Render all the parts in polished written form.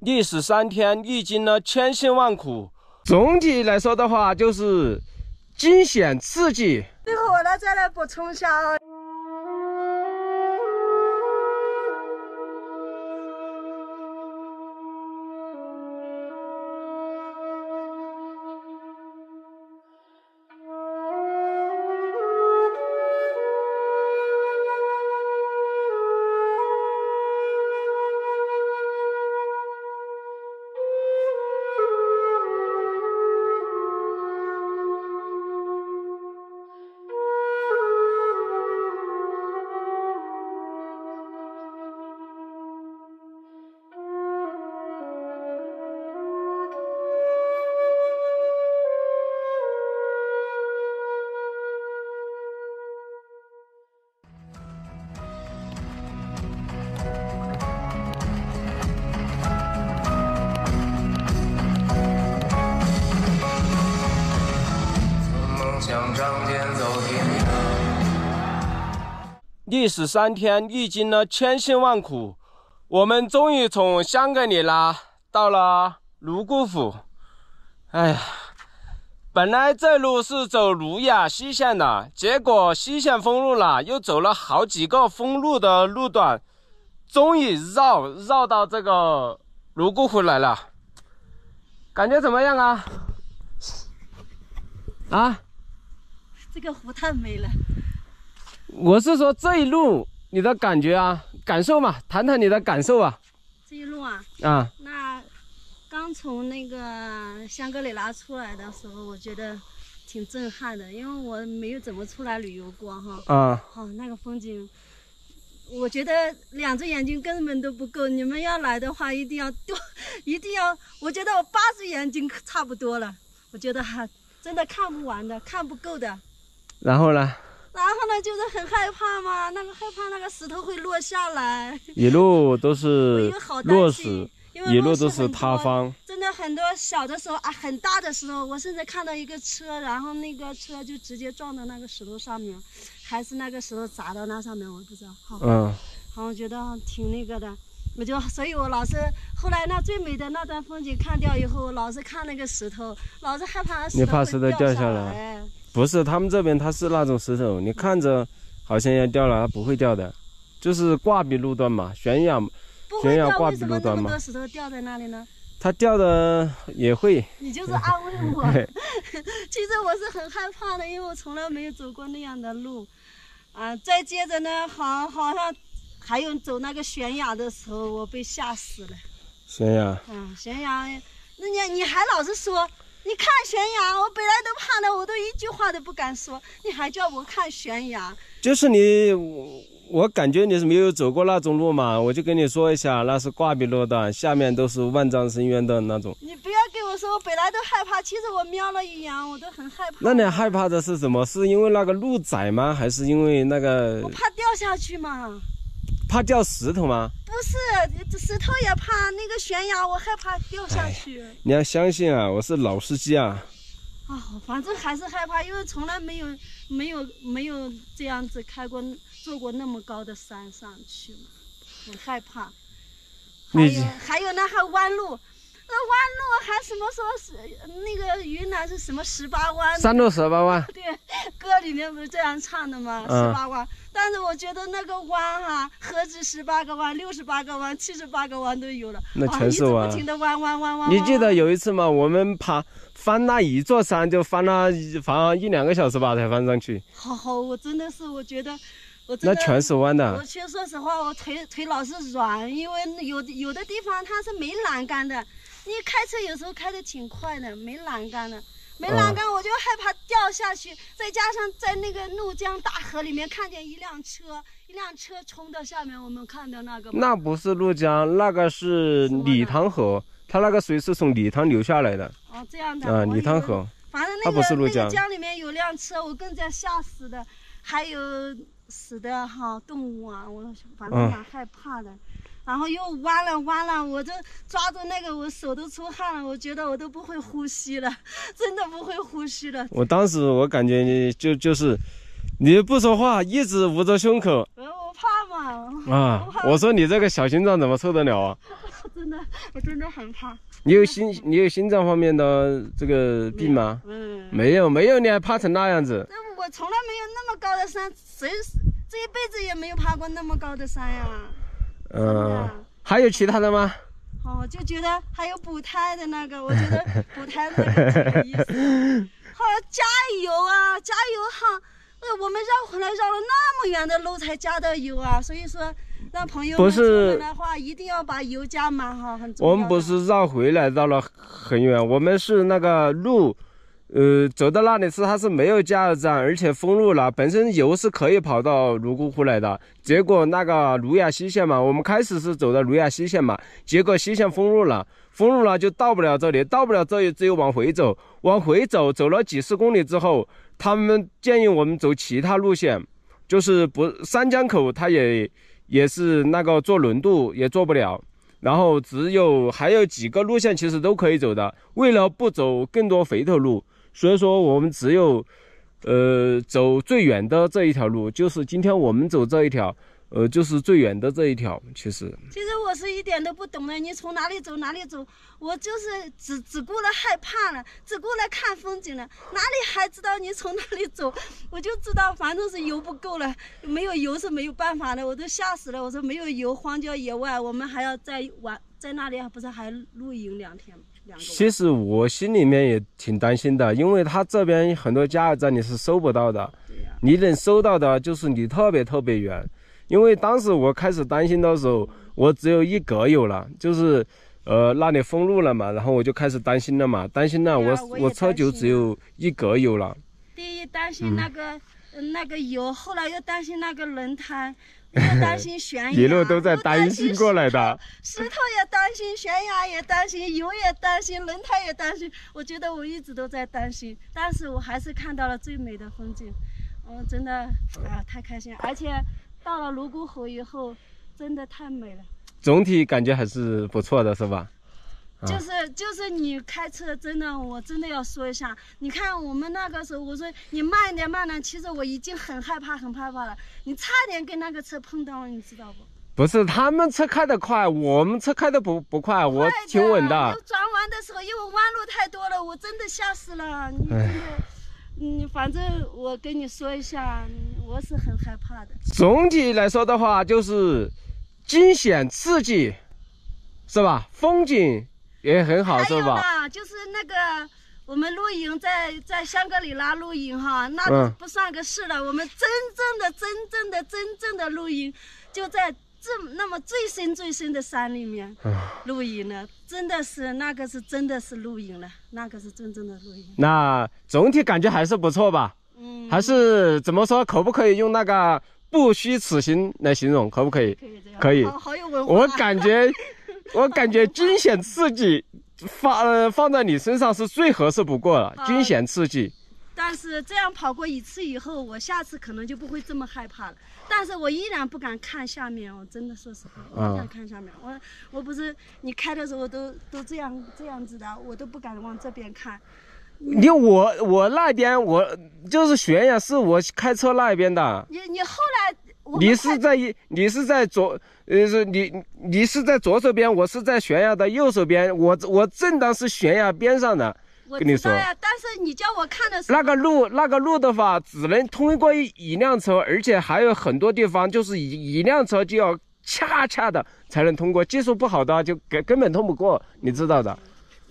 历时3天，历经了千辛万苦。总体来说的话，就是惊险刺激。最后我呢再来补充一下啊。 历时3天，历经了千辛万苦，我们终于从香格里拉到了泸沽湖。哎呀，本来这路是走鲁雅西线的，结果西线封路了，又走了好几个封路的路段，终于绕到这个泸沽湖来了。感觉怎么样啊？啊？这个湖太美了。 我是说这一路你的感觉啊，感受嘛，谈谈你的感受啊。这一路啊，那刚从那个香格里拉出来的时候，我觉得挺震撼的，因为我没有怎么出来旅游过哈。那个风景，我觉得2只眼睛根本都不够，你们要来的话，一定要，我觉得我8只眼睛差不多了，我觉得哈，真的看不完的，看不够的。然后呢？ 然后呢，就是很害怕嘛，害怕那个石头会落下来，一路都是落石，一路都是塌方。真的很多小的时候啊，很大的时候，我甚至看到一个车，然后那个车就直接撞到那个石头上面，还是那个石头砸到那上面，我不知道。好，我觉得挺那个的，所以我老是后来那最美的那段风景看掉以后，我老是看那个石头，老是害怕石头会掉下来。 不是，他们这边它是那种石头，你看着好像要掉了，它不会掉的，就是挂壁路段嘛，悬崖挂壁路段嘛。为什么那么多石头掉在那里呢？它掉的也会。你就是安慰我，其实我是很害怕的，因为我从来没有走过那样的路，啊，再接着呢，好像还有走那个悬崖的时候，我被吓死了。悬崖。悬崖，那你还老是说。 你看悬崖，我本来都怕的，我都一句话都不敢说，你还叫我看悬崖？就是你，我感觉你是没有走过那种路嘛，我就跟你说一下，那是挂壁路段，下面都是万丈深渊的那种。你不要跟我说，我本来都害怕，其实我瞄了一眼，我都很害怕。那你害怕的是什么？是因为那个路窄吗？还是因为那个？我怕掉下去嘛。怕掉石头吗？ 不是，石头也怕，那个悬崖我害怕掉下去。你要相信啊，我是老司机啊。反正还是害怕，因为从来没有这样子坐过那么高的山上去嘛，很害怕。还有那还弯路，那弯路还什么说那个云南是什么18弯？3路18弯。对，歌里面不是这样唱的吗？18弯。 但是我觉得那个弯何止18个弯，68个弯，78个弯都有了，那全是弯，一直不停的弯。你记得有一次吗？我们翻那一座山，就翻了1-2个小时吧，才翻上去。我真的是，我觉得那全是弯的。我去，说实话，我腿老是软，因为有的地方它是没栏杆的，你开车有时候开的挺快的，没栏杆的。 没栏杆，我就害怕掉下去，再加上在那个怒江大河里面看见一辆车冲到下面，我们看到那个。那不是怒江，那个是礼堂河，它那个水是从礼堂流下来的。这样的。礼堂河。反正那个江里面有辆车，我更加吓死的，还有死的动物啊，我反正蛮害怕的。然后又弯了，我就抓住那个，我手都出汗了，我觉得我都不会呼吸了，真的不会呼吸了。我当时我感觉你就是，你不说话，一直捂着胸口。我怕嘛。我说你这个小心脏怎么受得了啊？真的，我真的很怕。你有心脏方面的这个病吗？没有，你还怕成那样子？我从来没有那么高的山，谁这一辈子也没有爬过那么高的山呀。还有其他的吗？ 哦，就觉得还有补胎的那个，我觉得补胎的那个挺有意思。好，加油啊，加油哈！我们绕回来绕了那么远的路才加的油啊，所以说让朋友们出门的话一定要把油加满哈，很重要。我们不是绕回来绕了很远，我们是那个路，走到那里是它是没有加油站，而且封路了，本身油是可以跑到泸沽湖来的。 结果那个鲁雅西线嘛，我们开始是走到鲁雅西线嘛，结果西线封路了就到不了这里，到不了这里只有往回走，走了几十公里之后，他们建议我们走其他路线，就是不三江口，他也是那个坐轮渡也坐不了，然后还有几个路线其实都可以走的，为了不走更多回头路，所以说我们只有。 走最远的这一条路，就是今天我们走这一条，就是最远的这一条。其实我是一点都不懂的，你从哪里走，我就是只顾了害怕了，只顾了看风景了，哪里还知道你从哪里走？我就知道，反正是油不够了，没有油是没有办法的，我都吓死了。我说没有油，荒郊野外，我们还要在那里不是还露营2天吗？ 其实我心里面也挺担心的，因为他这边很多加油站你是收不到的，你能收到的就是你特别特别远。因为当时我开始担心的时候，我只有1格油了，就是那里封路了嘛，然后我就开始担心了，我车就只有1格油了。第一担心那个油，后来又担心那个轮胎。 又担心悬崖，一路都在担心过来的。石头也担心，悬崖也担心，油也担心，轮胎也担心。我觉得我一直都在担心，但是我还是看到了最美的风景。真的啊，太开心！而且到了泸沽湖以后，真的太美了。总体感觉还是不错的，是吧？ 就是你开车真的，我真的要说一下。你看我们那个时候，我说你慢点，其实我已经很害怕了。你差点跟那个车碰到了，你知道不？不是，他们车开得快，我们车开得不快，我挺稳的。就转弯的时候，因为弯路太多了，我真的吓死了。你真的，反正我跟你说一下，我是很害怕的。总体来说的话，就是惊险刺激，是吧？风景。 也很好，是吧？还有呢，就是那个我们露营在香格里拉露营哈，那都不算个事了。我们真正的露营，就在那么最深的山里面露营了，真的是露营了，那个是真正的露营。那总体感觉还是不错吧？还是怎么说？可不可以用那个不虚此行来形容？可不可以？可以。好有文化。我感觉。我感觉惊险刺激放在你身上是最合适不过了，惊险刺激。但是这样跑过一次以后，我下次可能就不会这么害怕了。但是我依然不敢看下面，我真的说实话，我不敢看下面。我不是你开的时候都这样子的，我都不敢往这边看。我那边就是悬崖，是我开车那边的。你后来。 你是在左手边，我是在悬崖的右手边，我正当是悬崖边上的，跟你说。但是你叫我看的时候，那个路的话，只能通过一辆车，而且还有很多地方就是一辆车就要恰的才能通过，技术不好的就根本通不过，你知道的。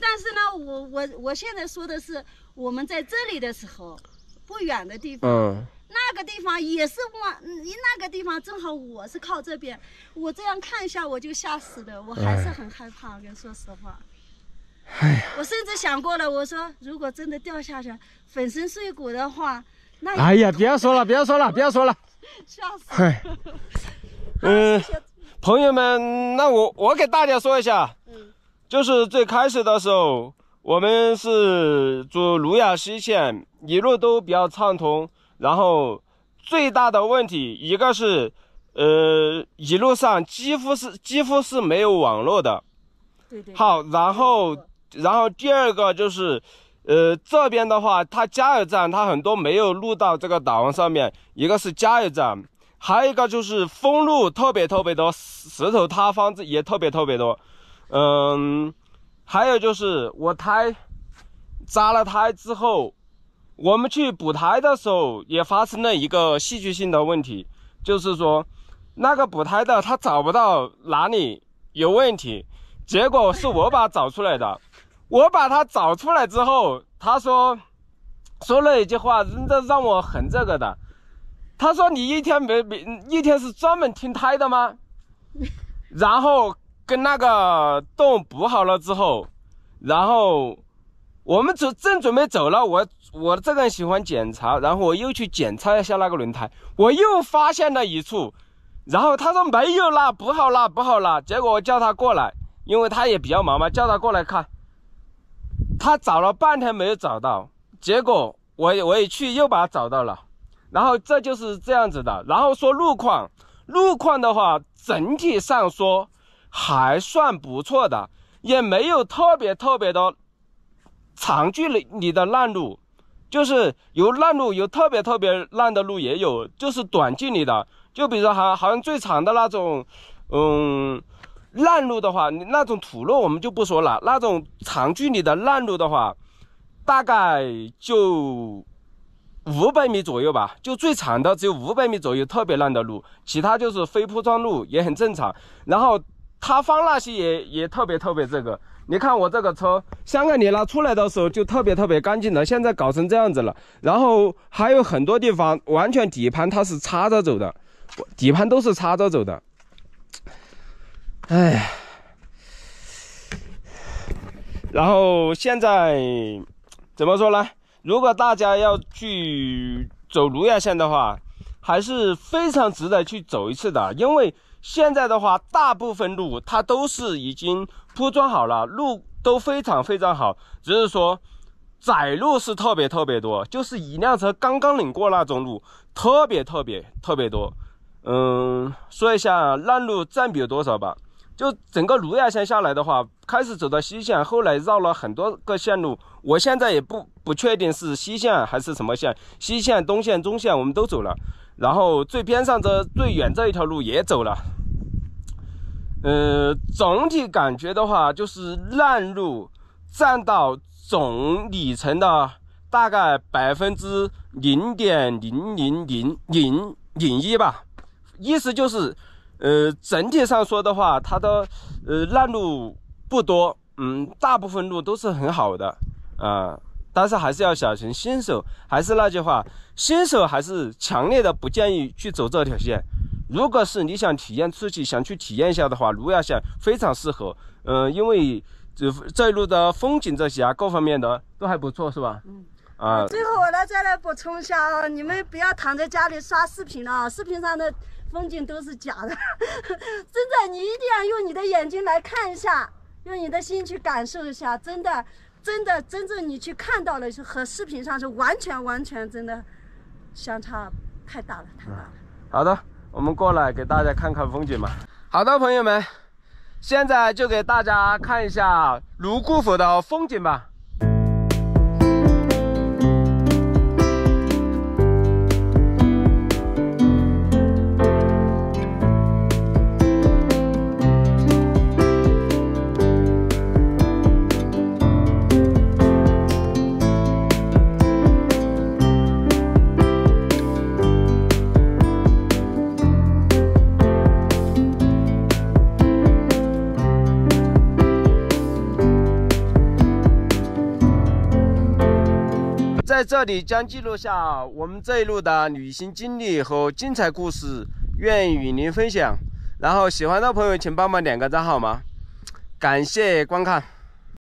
但是呢，我现在说的是我们在这里的时候，不远的地方。那个地方也是那个地方正好我是靠这边，我这样看一下我就吓死了，我还是很害怕，跟说实话。我甚至想过了，我说如果真的掉下去粉身碎骨的话，那哎呀，不要说了，吓死了。朋友们，那我给大家说一下，就是最开始的时候，我们是走鲁雅西线，一路都比较畅通。 然后最大的问题一个是，一路上几乎是没有网络的。对。好，然后第二个就是，这边的话，它加油站它很多没有录到这个导航上面，一个是加油站，还有一个就是封路特别多，石头塌方也特别多。还有就是我胎扎了胎之后，我们去补胎的时候也发生了一个戏剧性的问题，就是说那个补胎的他找不到哪里有问题，结果是我把他找出来的。我把他找出来之后，他说了一句话，真的让我很这个的。他说你一天是专门听胎的吗？然后跟那个洞补好了之后，然后我们正准备走了，我这个人喜欢检查，然后我又去检查一下那个轮胎，我又发现了一处，然后他说没有啦，补好啦。结果我叫他过来，因为他也比较忙嘛，叫他过来看，他找了半天没有找到，结果我也去又把他找到了。然后这就是这样子的。然后说路况的话，整体上说还算不错的，也没有特别的长距离的烂路，就是有烂路，有特别烂的路也有，就是短距离的，就比如说好像最长的那种烂路的话，那种土路我们就不说了，那种长距离的烂路的话大概就500米左右吧，就最长的只有500米左右特别烂的路，其他就是非铺装路也很正常。然后塌方那些也特别这个，你看我这个车香港你拿出来的时候就特别干净了，现在搞成这样子了。然后还有很多地方完全底盘它是插着走的，底盘都是插着走的。哎，然后现在怎么说呢？如果大家要去走卢亚线的话，还是非常值得去走一次的，因为现在的话大部分路它都是已经铺装好了，路都非常好，只是说窄路是特别多，就是一辆车刚刚领过那种路特别多。说一下烂路占比有多少吧。就整个卢亚线下来的话，开始走到西线，后来绕了很多个线路，我现在也不确定是西线还是什么线，西线、东线、中线我们都走了，然后最边上最远这一条路也走了。总体感觉的话，就是烂路占到总里程的大概0.000001%吧，意思就是。整体上说的话，它的烂路不多，大部分路都是很好的啊、但是还是要小心，新手还是那句话，新手还是强烈的不建议去走这条线。如果是你想体验刺激，想去体验一下的话，卢亚线非常适合。因为这一路的风景这些啊，各方面的都还不错，是吧？最后我再来补充一下啊，你们不要躺在家里刷视频了啊，视频上的。风景都是假的，真的，你一定要用你的眼睛来看一下，用你的心去感受一下，真的，真正你去看到了，和视频上是完全真的相差太大了。好的，我们过来给大家看看风景吧。好的，朋友们，现在就给大家看一下泸沽湖的风景吧。在这里将记录下我们这一路的旅行经历和精彩故事，愿与您分享。然后喜欢的朋友请帮忙点个赞好吗？感谢观看。